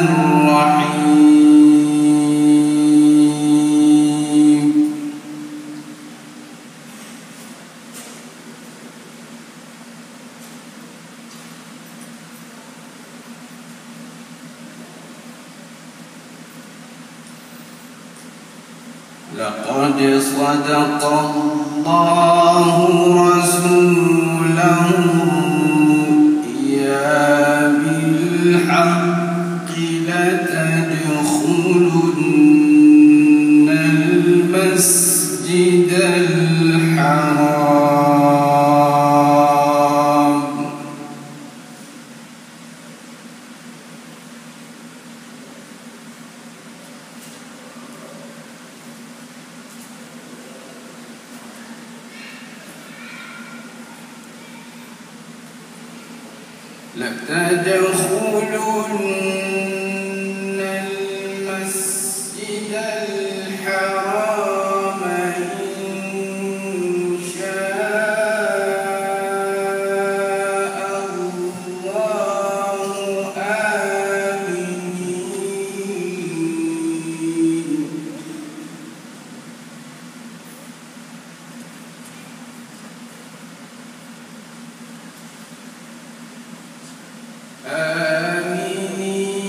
الرحيم. لقد صدق الله رسوله الرؤيا بالحق، لتدخلن المسجد الحرام إن شاء الله آمين. آمين.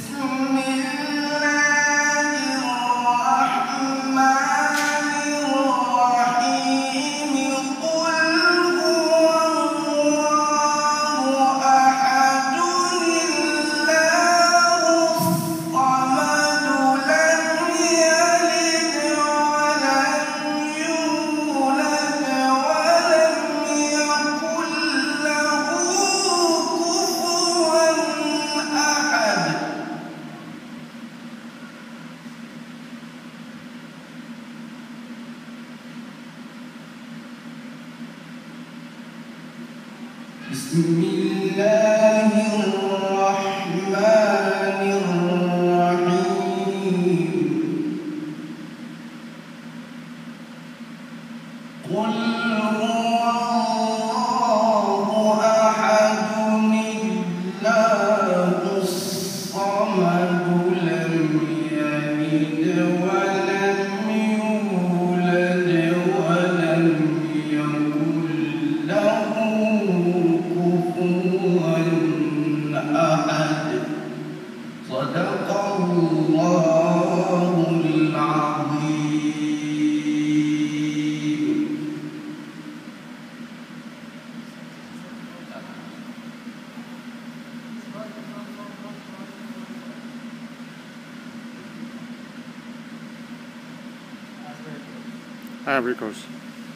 بسم الله الرحمن الرحيم. قل هو الله أحد الله الصمد لم يلد ولم يولد ولم يكن له صدق الله العظيم.